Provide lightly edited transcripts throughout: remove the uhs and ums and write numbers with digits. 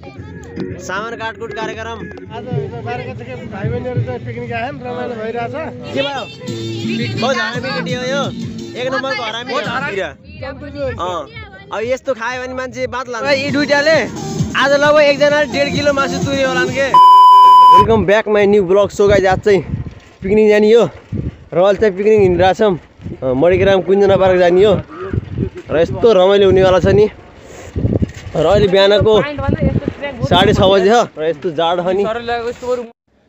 सामान काटकुट कार्यक्रम आज भाई बहनी पिकनिक आए रमाइलो भइरहेछ। यस्तो खायो भने मान्छे बात लाग्छ। यी दुईटाले आज लगभग एकजना 1.5 किलो मासु तुरे होला नि। Welcome back my new blog. So guys आज चाहिँ पिकनिक जाने हो र अहिले चाहिँ पिकनिक हिँडिरहेको छौं। मणिग्राम कुञ्जना पार्क जाने हो र यस्तो रमाइलो हुनेवाला छ नि। र अहिले बिहानको 6:30 बजे हो र यस्तो जाडो छ नि।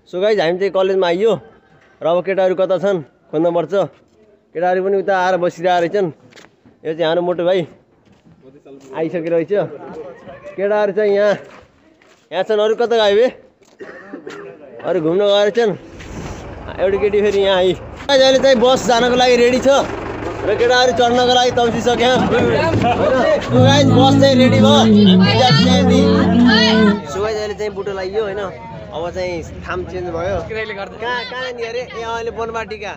सो गाइस हामी चाहिँ कलेजमा आइयो र अब केटाहरू कता छन् खोज्न पर्छ। केटाहरू पनि उता आएर बसिरहेको रहेछन्। यो चाहिँ हाम्रो मोटो भाइ आइसकेको रहेछ। केटाहरू चाहिँ यहाँ छन्। अरू कता गए बे? अरू घुम्न गएर छन्। एउटा केटी फेरि यहाँ आई। अहिले चाहिँ बस जानको लागि रेडी छ र केटाहरू चढ्नको लागि तम्सिसक्यो। बस चाहिँ रेडी भयो। सुगाइ अहिले चाहिँ बुटो लाग्यो हैन। अब चाहिँ ठाम चेन्ज भयो। कहाँ नि अरे? ए अहिले बनबाटिका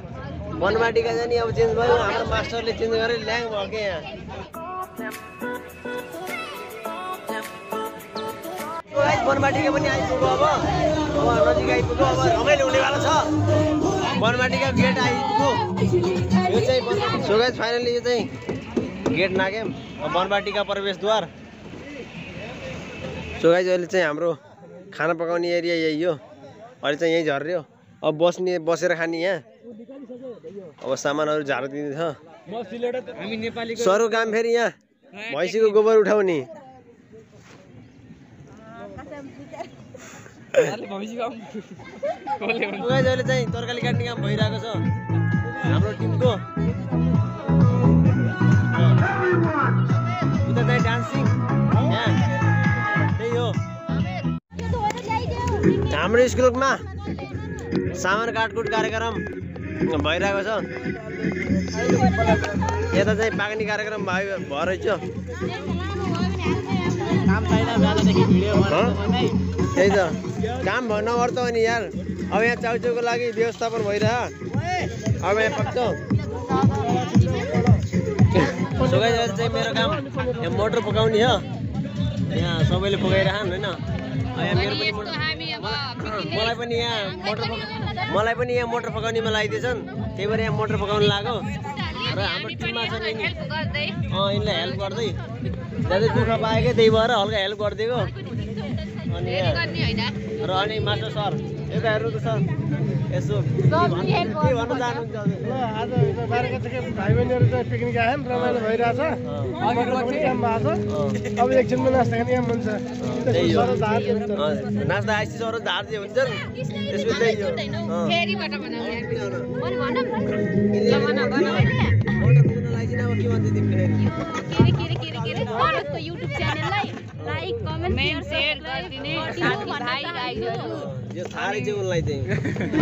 जाने। अब चेन्ज भयो। हाम्रो मास्टरले चेन्ज गरे ल्याङ भयो के यहाँ। बनबाटिका पनि आइपुग्यो। अब नजिक आइपुग्यो। अब रमाइलो हुनेवाला छ। बनबाटिका गेट आइपुग्यो। यो चाहिँ सुगाइ फाइनली यो चाहिँ गेट नाग्यौं। बनबाटिका प्रवेशद्वार। सो गाइज अहिले चाहिँ हाम्रो खाना पकाउने एरिया यही हो। अहिले चाहिँ यहीँ झर्यो। अब बसेर खाने यहाँ। अब सामानहरू झारिदिन्छ। सरो काम फेरि यहाँ भैँसीको गोबर उठाउने। अहिले चाहिँ तरकारी काट्ने काम भइरहेको छ हाम्रो टिमको। उता चाहिँ डान्सिङ यहाँ हाम्रो स्कुलमा सामान काटकुट कार्यक्रम भइरहेको छ। यता चाहिँ पाक्ने कार्यक्रम भयो रहेछ। त्यही त काम नगर्छ नि यार। अब यहाँ चाउचाउको लागि व्यवस्थापन भइरह्यो। अब यहाँ पक्छौ। चाहिँ मेरो काम यहाँ मोटर पकाउने हो। यहाँ सबैले पकाइरहन् होइन। मलाई पनि यहाँ मोटर पकाउनेमा लगाइदिएछन्। त्यही भएर यहाँ मोटर पकाउनु लाग्यो। र हाम्रो टिममा छ नि यिनलाई हेल्प गर्दै ज्यादै दुःख पाएकै त्यही भएर हल्का हेल्प गरिदिएको। अनि मास्टर सर एउटा हेर्नु त सर यसो के भन्न चाहनुहुन्छ? आज भाइ बहिनीहरू चाहिँ पिकनिक आए रमाइलो भइरहेछ। अब एकछिनमा नास्ता खाने मन छ। नास्ता आएपछि सर धार्जे हुन्छ। लाइक कमेन्ट शेयर गरिदिने साथी भाइ गाइजहरु यो थारै चाहिँ उनलाई चाहिँ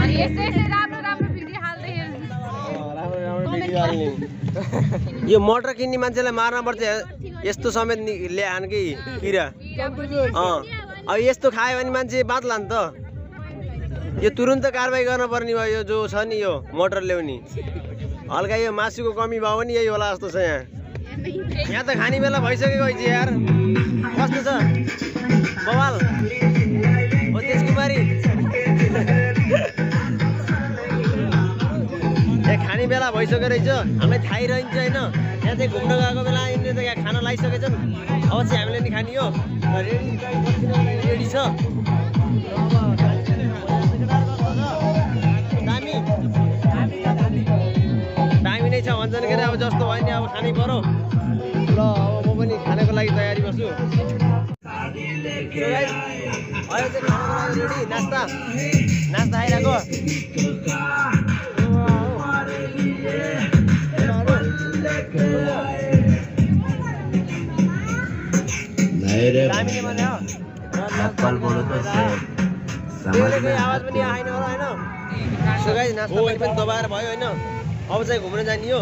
अनि यस्तै यस्तै राम्रो भिडियो हाल्दै हेर्नु। राम्रो भिडियो हाल्ने। यो मोटर किन्ने मान्छेलाई मार्न पर्छ। यस्तो समेत ल्यान के किरा। अब यस्तो खायो भने मान्छे बात लान्छ त। यो तुरुन्त कारबाही गर्न पर्ने भयो। यो जो छ नि यो मोटर ल्याउने हल्का यो मासुको कमी भयो भने यही होला जस्तो छ। यहाँ त खाने बेला भइसकेको है यार। कस्तो छ बवाल हो तेज कुमारी? ए खाने बेला भइसक्यो रहेछ। हामीलाई थाहै रहन्छ होइन। यहाँ चाहिँ घुम्न गएको बेला यिनीहरूले त यहाँ खाना लाइसकेछन्। अब चाहिँ हामीले नि खाने हो। रेडी छ। दामी नै छ भन्छन् के अरे। अब जस्तो भयो नि अब खानै पर्यो। ल अब म पनि खानाको लागि तयारी गर्छु। नास्ता नास्ता आइरहेको। आवाज पनि आएन होला होइन। नास्ता पनि दबाएर भयो होइन। अब चाहिँ घुम्न जाने हो।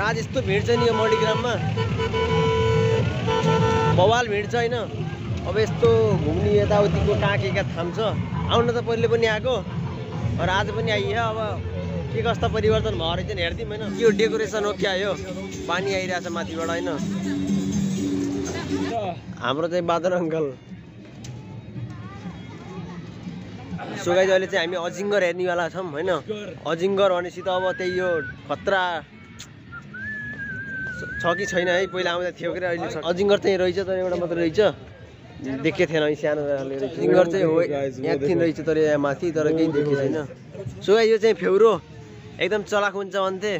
आज यस्तो भिड छ नि यो मणिग्राममा। बवाल भिड छ होइन। अब यस्तो घुम्ने यताउतिको काँकेका थाम छ। आउन त पहिले पनि आएको र आज पनि आइयो। अब के कस्ता परिवर्तन भयो रहेछ नि हेर्दिम होइन। यो डेकोरेसन हो क्या? यो पानी आइरहेछ माथिबाट होइन। हाम्रो चाहिँ बादल अङ्कल सो गाइस अहिले चाहिँ हामी अजिङ्गर हेर्नेवाला छौं हैन। अजिङ्गर भनेपछि त अब त्यही यो खतरा छ कि छैन है, पहिला आउँदा थियो कि अहिले अजिङ्गर चाहिँ रहेछ तर एउटा मात्र रहेछ, देखे थिएन है सानो रहेछ। अजिङ्गर चाहिँ हो यहाँ थिन रहेछ तर यहाँ माथि तर केही देखे छैन। सो गाइस यो चाहिँ फेउरो एकदम चलाक हुन्छ भन्थे,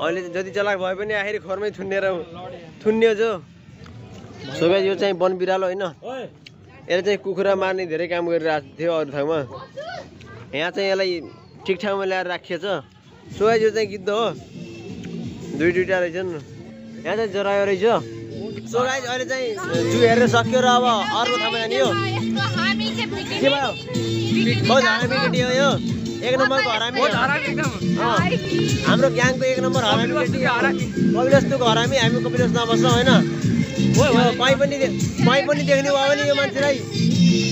अहिले जति चलाक भए पनि आखिर खोरमै थुन्ने जो। सो गाइस यो चाहिँ वन बिरालो हैन, यसले चाहिँ कुखुरा मार्ने धेरै काम गरिरहेको थियो अरू ठाउँमा, यहाँ चाहिँ यसलाई ठिक ठाउँमा ल्याएर राखिएको छ। सो गाइस यो चाहिँ गिद्ध हो, दुईटा रहेछन्, यहाँ चाहिँ जरायो रहेछ। सो गाइस अहिले चाहिँ जु हेर्न सक्यो र अब अर्को ठाउँमा जाने हो। के भयो? बहुत हरामी केटी हो यो, एक नम्बरको हरामी, हाम्रो ग्याङको एक नम्बर हरामी केटी, कपिलस्तुको हरामी। हामी कपिलस्तुमा बस्छौँ होइन, कहीँ पनि देख्ने भयो भने यो मान्छेलाई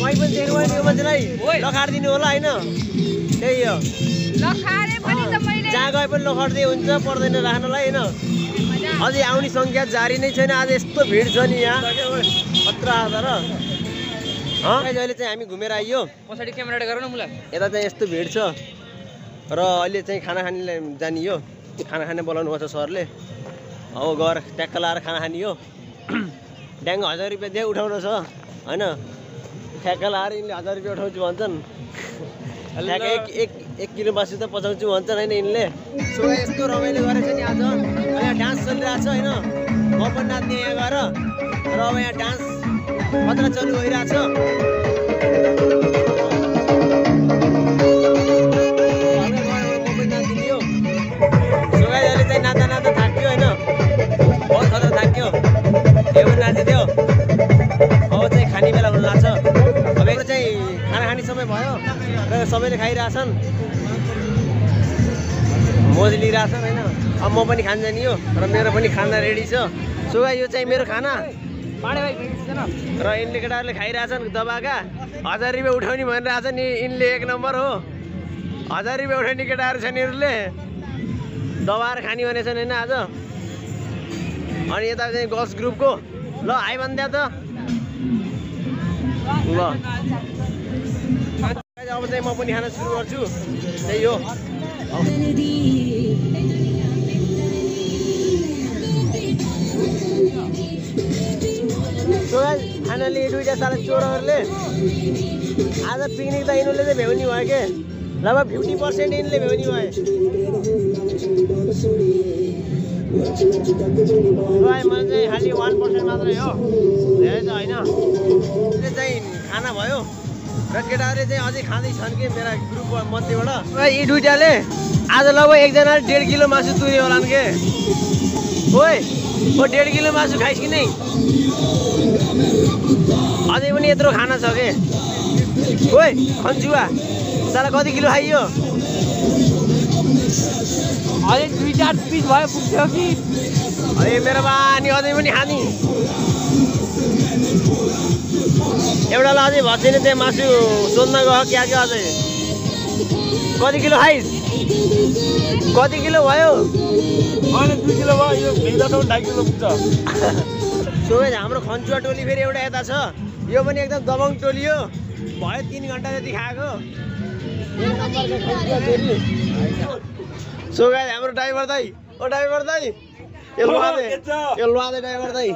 लखारिदिनु होला होइन। त्यही हो, जहाँ गए पनि लखार्दै हुन्छ, पर्दैन राख्नलाई होइन। अझै आउने सङ्ख्या जारी नै छैन, आज यस्तो भिड छ नि यहाँ खतरा आधार। अहिले चाहिँ हामी घुमेर आइयो, पछाडि क्यामेरा गर न मुला। यता चाहिँ यस्तो भिड छ र अहिले चाहिँ खाना खानेलाई जाने हो, खाना खाने बोलाउनु भएको छ सरले। अब गएर ट्याक्क लाएर खाना खाने हो, ड्याङ 1000 रुपियाँ दिए उठाउनु छ होइन, ठ्याक्क लाएर यिनले 1000 रुपियाँ उठाउँछु भन्छन्, ठ्याक्क एक किलो मासु त पचाउँछु भन्छन् होइन यिनले। सो यस्तो रमाइलो गरेछ नि आज, यहाँ डान्स चलिरहेको छ होइन, म पनि नाच्ने यहाँ गएर, र अब यहाँ डान्स मात्र चलि गइरहेछ। सबैले खाइरहेछन्, मौज लिइरहेछन् हैन। अब म पनि खान जाने हो र मेरो पनि खाना रेडी छ। सो यो चाहिँ मेरो खाना र यिनले केटाहरूले खाइरहेछन् दबाका। 1000 रुपियाँ उठाउने भनिरहेछन् नि, यिनले एक नम्बर हो, 1000 रुपियाँ उठाउने केटाहरू छन्, यिनीहरूले दबाएर खाने भनेछन् होइन आज। अनि यता चाहिँ गर्ल्स ग्रुपको ल आइ भन्दा त ल। अब चाहिँ म पनि खाना सुरु गर्छु, त्यही हो। खानाले दुईटा साला चोरहरूले आज पिकनिक त यिनीहरूले चाहिँ भ्याउने भयो के, लगभग 50% यिनीहरूले भ्याउने भए। मलाई चाहिँ खालि 1% मात्रै हो, धेरै त होइन। त्यसले चाहिँ खाना भयो र केटाहरूले चाहिँ अझै खाँदैछन् कि मेरा ग्रुप मध्येबाट। यी दुईटाले आज लगभग एकजनाले 1.5 किलो मासु तुर्यो होला नि के। ओए ओ 1.5 किलो मासु खाइस् कि नै? अझै पनि यत्रो खाना छ के। ओए खन्जुवा साला कति किलो खाइयो? अझै 2-4 पिस भयो पुग्थ्यो कि? अरे मेरो बानी अझै पनि खाने, एउटालाई अझै भएको छैन त्यहाँ मासु सोध्न गयो क्या क्या। अझै कति किलो खाइस्? कति किलो भयो? अहिले 2 किलो भयो, यो भित्रको 2.5 किलो पुग्छ। सो गाइस हाम्रो खन्चुवा टोली फेरि एउटा यता छ, यो पनि एकदम दबङ टोली हो, भयो 3 घन्टा जति खाएको। सो गाइस हाम्रो ड्राइभर दाइ, ओ ड्राइभर दाइ, यो लुवादे ड्राइभर दाइ।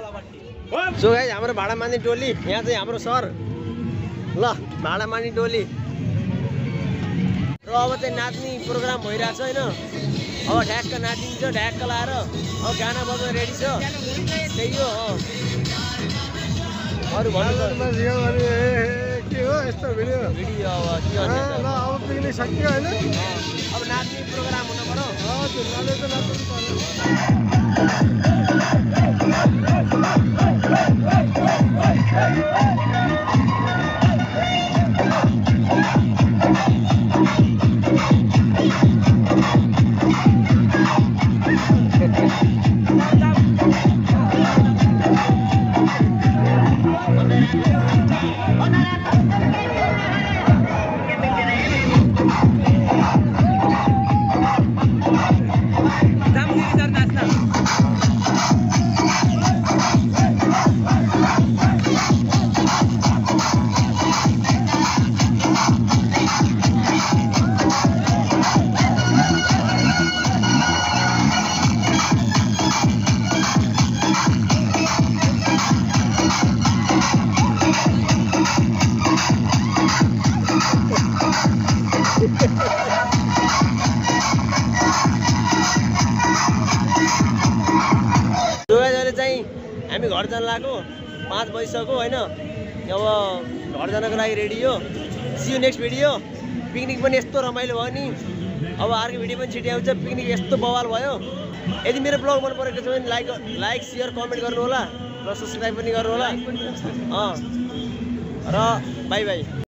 सो गाइस हाम्रो भाडा मान्ने टोली, यहाँ चाहिँ हाम्रो सर ल भाडा मान्ने टोली। र अब चाहिँ नाच्ने प्रोग्राम भइरहेछ होइन, अब ढ्याक्क नाचिन्छ, ढ्याक्क लाएर अब गाना बज्न रेडी छ, त्यही हो। अरू के हो यस्तो भिडियो भिडियो अब के गर्छ? अब पिक्ने सक्यो हैन, अब नाच्ने प्रोग्राम हुनु पर्यो। हजुर नाले त नाच्नु पर्यो। हामी घर जान लाग्यो 5 बजिसक्यो हैन। अब घर जानको लागि रेडी हो। See you next video. Picnic पनि यस्तो रमाइलो भयो नि, अब अर्को भिडियो पनि छिटै आउँछ। पिकनिक यस्तो बवाल भयो। यदि मेरो ब्लग मन परेको छ भने लाइक शेयर कमेन्ट गर्नु होला र सब्स्क्राइब पनि गर्नु होला। Bye by.